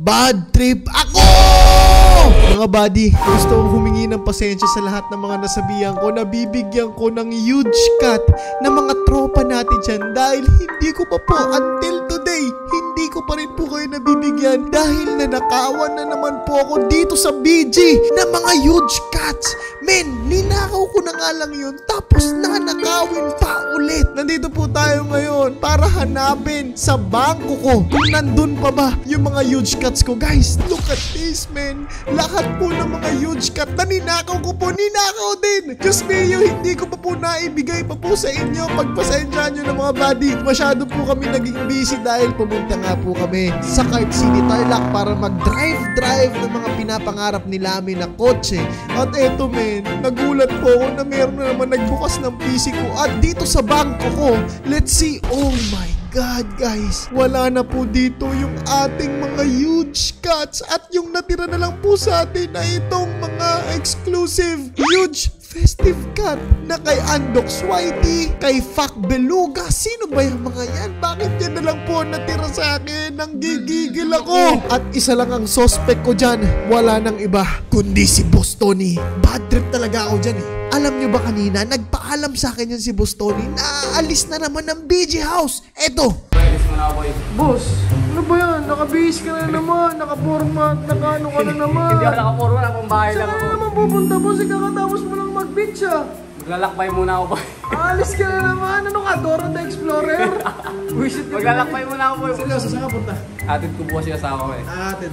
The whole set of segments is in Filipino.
Bad trip ako! Mga buddy, gusto kong humingi ng pasensya sa lahat ng mga nasabihan ko na bibigyan ko ng huge cut ng mga tropa natin dyan dahil hindi ko pa po until today, hindi ko pa rin po kayo nabibigyan dahil nanakawan na naman po ako dito sa BG ng mga huge cuts. Men, ninakaw ko na nga lang yun tapos nanakawin pa ulit. Nandito po tayo ngayon para hanapin sa bangko ko kung nandun pa ba yung mga huge cuts ko. Guys, look at this, men. Lahat po ng mga huge cut na ninakaw ko po, ninakaw din. Diyos mio, hindi ko pa po naibigay pa po sa inyo. Pagpasensyahan nyo ng mga buddy. Masyado po kami naging busy dahil pumunta nga po kami sa Cart City, Tarlac para mag-drive-drive ng mga pinapangarap nila amin na kotse. At eto, men, nagulat po ako na meron na naman nagbukas ng PC ko at dito sa bangko ko. Let's see. Oh my God, guys, wala na po dito yung ating mga huge cuts at yung natira na lang po sa atin na itong mga exclusive huge festive cut na kay Andox Whitey, kay Fuck Beluga. Sino ba yung mga yan? Bakit yan na lang po natira sa akin? Nanggigigil ako. At isa lang ang suspect ko dyan, wala nang iba kundi si Boss Tony. Bad trip talaga ako dyan eh. Alam nyo ba kanina, nagpaalam sa akin yan si Boss Tony na alis na naman ng BG House. Eto. Boss, ano ba yan? Naka-base ka na naman, naka-format, naka-ano ka na naman. Hindi ako naka-format, nakapambahay lang ako. Saan na naman pupunta, boss? Ikakatapos mo lang mag-beach ah. Maglalakbay muna ako, boy. Alis ka na naman. Ano ka, Dora the Explorer? Maglalakbay muna ako, boy. Seryoso, saan ka punta? Atid ko po kasi asawa ko eh. Atid.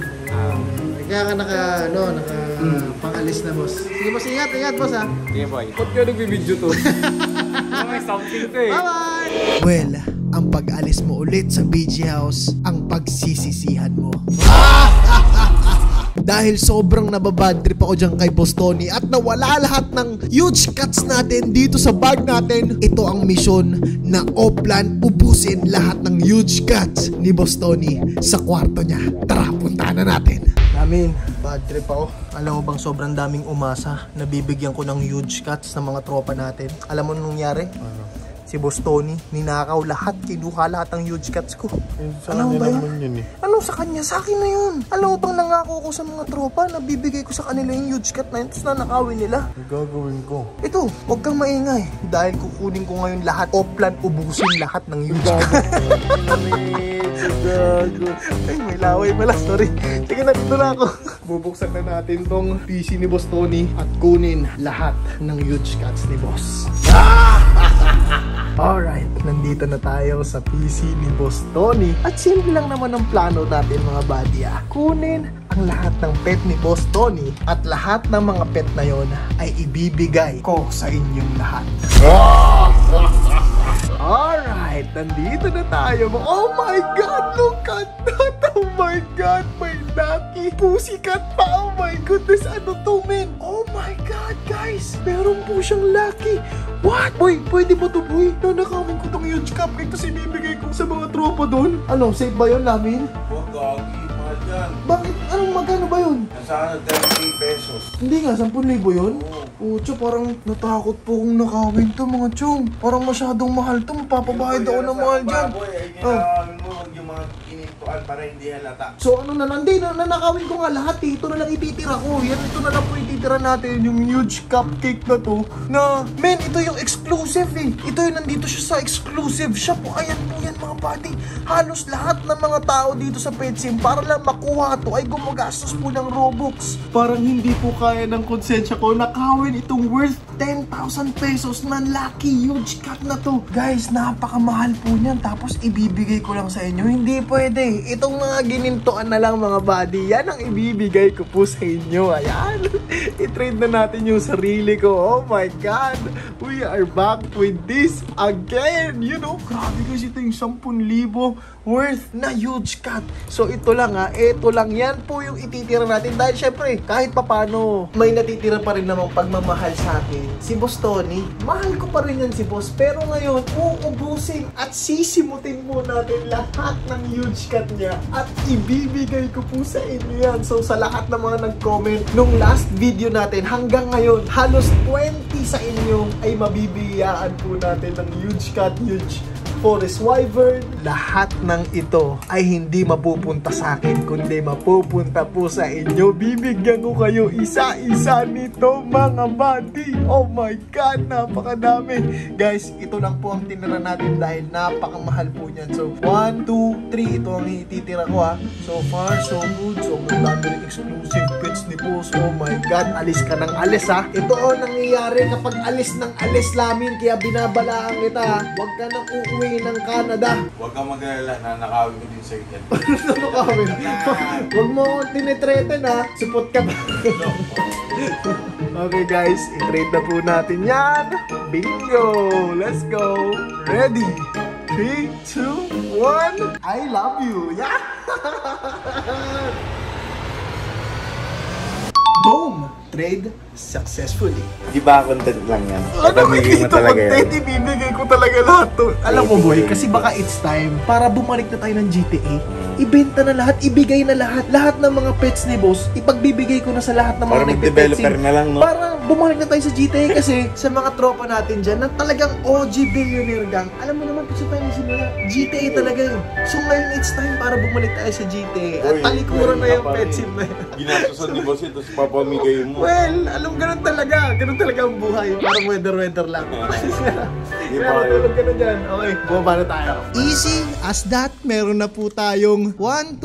Kaya ka naka-pangalis na, boss. Sige, boss, ingat, boss ah. Sige, boy. Ba't ka nagbibidyo to? May something to eh. Bye-bye! Well, ang pag-alis mo ulit sa BG House, ang pagsisisihan mo. Dahil sobrang nababadtrip ako dyan kay Boss Tony at nawala lahat ng huge cuts natin dito sa bag natin. Ito ang misyon na O-Plan, ubusin lahat ng huge cuts ni Boss Tony sa kwarto niya. Tara, punta na natin. Amin, bad trip ako. Alam mo bang sobrang daming umasa na bibigyan ko ng huge cuts ng mga tropa natin. Alam mo nung nangyari? Si Boss Tony, ninakaw lahat, kinuha lahat ang huge cuts ko. Ano ba yun? Ano sa kanya? Sa akin na yun. Alam mo bang nangako ko sa mga tropa na bibigay ko sa kanila yung huge cut na yun, tapos nanakawin nila. Ang gagawin ko? Ito, huwag kang maingay. Dahil kukunin ko ngayon lahat, O-Plan, ubusin lahat ng huge cut. Ay, may laway pala, sorry. Sige na, dito na ako. Bubuksan na natin tong PC ni Boss Tony at kunin lahat ng huge cuts ni Boss. Alright, nandito na tayo sa PC ni Boss Tony. At simple lang naman ang plano natin, mga buddy. Kunin ang lahat ng pet ni Boss Tony at lahat ng mga pet na yon ay ibibigay ko sa inyong lahat. Alright, nandito na tayo. Oh my God, look at that. Oh my God, my lucky pussycat pa. Oh my goodness, ano to, men? Oh my God, guys, meron po siyang lucky. What? Boy, pwede mo to, boy? Nanakawin ko tong huge cupcake kasi bibigay ko sa mga tropa doon. Ano, safe ba yun namin? Huwag gagi, mahal yan. Bakit? Anong magkano ba yun? Nasaan na 10,000 pesos. Hindi nga, 10,000 yun? Oo. Ucho, parang natakot po kung nakawin to, mga chong. Parang masyadong mahal to, mapapabayad ako ng mahal dyan. Boy, ay ginawin mo, huwag yung mga kinintuan para hindi halata. So ano na lang, hindi, nanakawin ko nga lahat eh. Ito na lang ititira ko. Yan, ito na lang po ititira natin, yung huge cupcake na to. Na, men, ito yung exclusive eh. Ito yung nandito siya sa exclusive shop. O, ayan po yan, mga buddy. Halos lahat ng mga tao dito sa PetSim para lang makuha to ay gumagastos po ng Robux. Parang hindi po kaya ng konsensya ko nakawin itong worth 10,000 pesos na lucky huge cut na to. Guys, napakamahal po niyan. Tapos ibibigay ko lang sa inyo. Hindi pwede. Itong mga ginintoan na lang, mga buddy. Yan ang ibibigay ko po sa inyo. Ayan. I-trade na natin yung sarili ko. Oh my God. We are back with this again. You know, grabe kasi ito yung 10,000 worth na huge cut. So ito lang ha, ito lang yan po yung ititira natin. Dahil syempre, kahit papano, may natitira pa rin namang pagmamahal sa akin. Si Boss Tony, mahal ko pa rin yan si Boss. Pero ngayon, uubusin at sisimutin po natin lahat ng huge cut niya. At ibibigay ko po sa inyo yan. So sa lahat ng mga nag-comment nung last video natin hanggang ngayon, halos 20 sa inyo ay mabibigyan po natin ng huge cut, huge Forest Wyvern, lahat ng ito ay hindi mapupunta sa akin kundi mapupunta po sa inyo. Bibigyan ko kayo isa-isa nito mga buddy. Oh my god, napakadami. Guys, ito lang po ang tinira natin dahil napakamahal po niyan. So 1, 2, 3, ito ang ititira ko ha. So far, so good. So magdami ng exclusive pets ni boss. Oh my god, alis ka ng alis ha. Ito ang nangyayari kapag alis ng alis lamin, kaya binabalaan kita ha. Huwag ka nang uuwi ng Canada. Huwag kang mag-alala na nakawin ko din sa ikan. Nakawin? Huwag mo tinitreten ha. Support ka ba? Okay guys, i-trade na po natin yan. Bingo! Let's go! Ready? 3, 2, 1. I love you! Yeah! Boom! Trade successfully. Di ba content lang yan? Ano ba dito content? Ibibigay ko talaga lahat to. Alam mo boy, kasi baka it's time para bumalik na tayo ng GTA. Ibenta na lahat, ibigay na lahat. Lahat ng mga pets ni boss, ipagbibigay ko na sa lahat ng mga nagpe-petsin. Para mag-developer na lang, no? Para bumalik na tayo sa GTA kasi sa mga tropa natin dyan na talagang OG billionaire gang. Alam mo naman kasi tayo nila, GTA talaga yun. So ngayon it's time para bumalik tayo sa GTA. At talikuran na yung petsin na yun. Ginasusan ni boss ito, papamigay mo. Well, alam, ganun talaga ang buhay. Parang weather-weather lang. Pero tulog ka na dyan. Okay, bumaba na tayo. Easy as that, meron na po tayong 1, 2,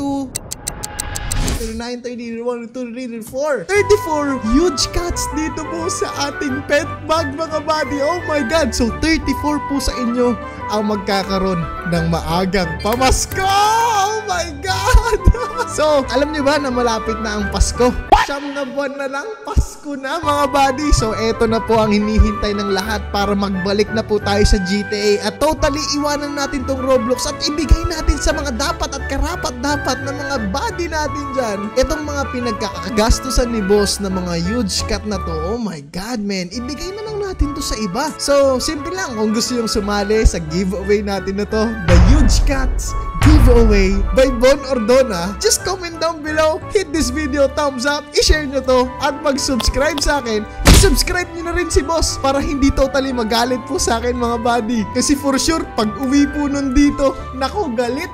9, 30, 1, 2, 3, 4. 34 huge cats dito po sa ating pet bag mga buddy. Oh my god, so 34 po sa inyo ang magkakaroon ng maagang pamasko. Oh my god. So alam niyo ba na malapit na ang Pasko? 9 na buwan na lang, Pasko na mga buddy. So eto na po ang hinihintay ng lahat para magbalik na po tayo sa GTA at totally iwanan natin tong Roblox at ibigay natin sa mga dapat at karapat-dapat na mga buddy natin dyan. Itong mga pinagkakagastusan ni boss na mga huge cut na to, oh my god man, ibigay na lang natin to sa iba. So simple lang, kung gusto yung sumali sa giveaway natin na to, the huge cuts giveaway by Von Ordona, just comment down below, hit this video thumbs up, i-share nyo to at mag-subscribe sa akin. Subscribe nyo na rin si boss para hindi totally magalit po sa akin mga buddy. Kasi for sure, pag uwi po nun dito, naku, galit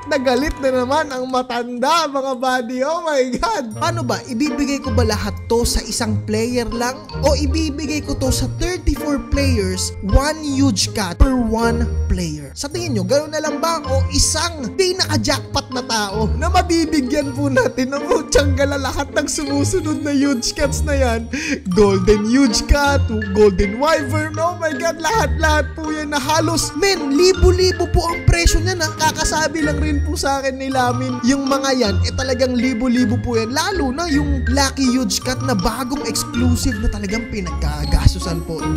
na naman ang matanda mga buddy. Oh my god! Ano ba? Ibibigay ko ba lahat to sa isang player lang? O ibibigay ko to sa 34 players, 1 huge cat per 1 player? Sa tingin nyo, gano'n na lang ba? O isang pinaka-jackpot na tao na mabibigyan po natin ng mutsyanggala lahat ng sumusunod na huge cats na yan? Golden huge cat, golden wyvern, oh my god, lahat-lahat po yan na halos, men, libo-libo po ang presyo niya. Nakakasabi lang rin po sa akin ni Lamin, yung mga yan, eh talagang libo-libo po yan, lalo na yung lucky huge cat na bagong exclusive na talagang pinagkagastusan po. 2%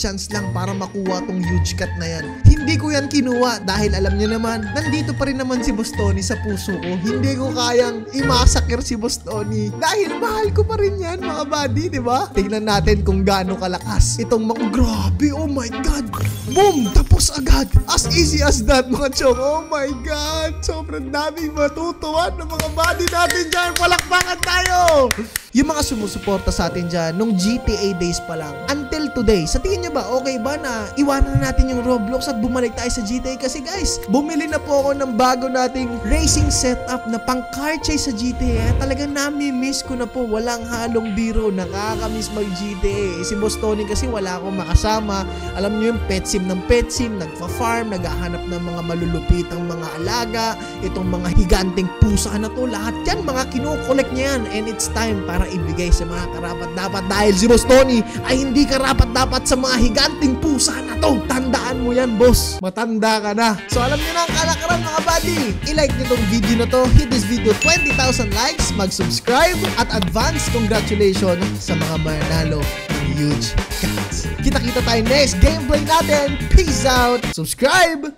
chance lang para makuha tong huge cat na yan. Hindi ko yan kinuha dahil alam niyo naman, nandito pa rin naman si Boss Tony sa puso ko. Hindi ko kayang i-massacre si Boss Tony dahil mahal ko pa rin yan mga buddy, diba? Tignan natin kung gaano kalakas itong mga, grabe, oh my god, boom, tapos agad, as easy as that mga chong. Oh my god, sobrang daming matutuwa ng mga buddy natin dyan, palakpakan tayo yung mga sumusuporta sa atin dyan nung GTA days pa lang until today. Sa tingin nyo ba, okay ba na iwanan natin yung Roblox at bumalik tayo sa GTA? Kasi guys, bumili na po ako ng bago nating racing setup na pang car chase sa GTA. Talagang nami-miss ko na po, walang halong biro, nakakamiss mag GTA. Si Boss Tony kasi wala akong makasama. Alam nyo yung petsim ng petsim, nagpa-farm, naghahanap ng mga malulupitang mga alaga, itong mga higanteng pusa na to, lahat yan, mga kinokollect niya yan. And it's time para ibigay sa mga karapat-dapat dahil si Boss Tony ay hindi karapat-dapat sa mga higanteng pusa na to. Tandaan mo yan, boss. Matanda ka na. So alam nyo na ang kalakaran mga buddy. I-like nyo tong video na to. Hit this video 20,000 likes, mag-subscribe, at advance congratulations sa mga manalo huge cats. Kita-kita tayo next gameplay natin. Peace out. Subscribe.